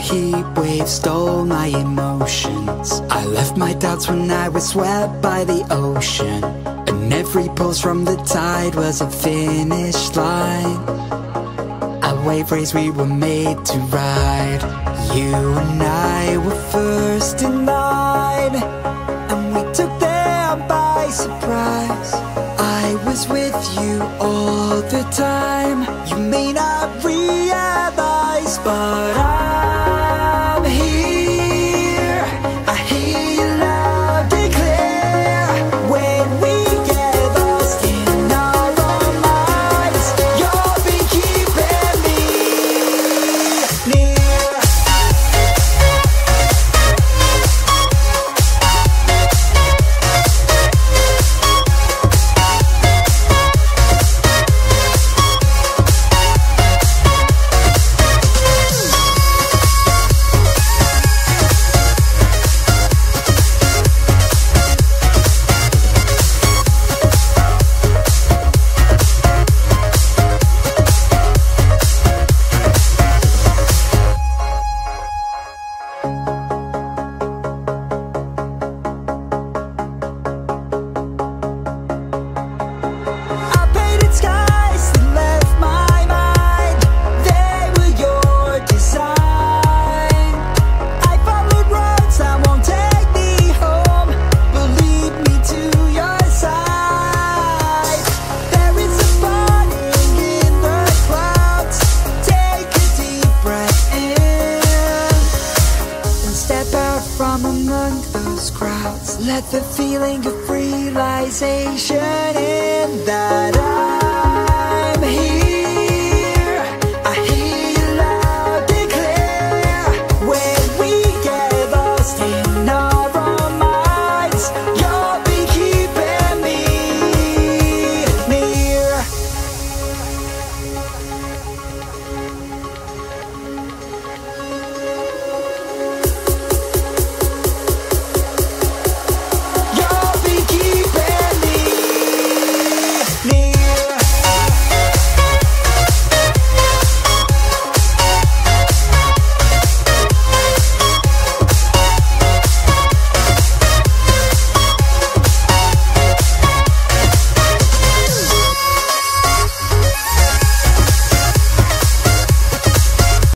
heat wave stole my emotions. I left my doubts when I was swept by the ocean, and every pulse from the tide was a finish line. A wave race we were made to ride. You and I were first in line, and we took them by surprise. I was with you all the time. You may not realize, but I'm here. I hear you loud and clear. When we get lost in our own minds, you'll be keeping me near. Crowds, let the feeling of realization in that I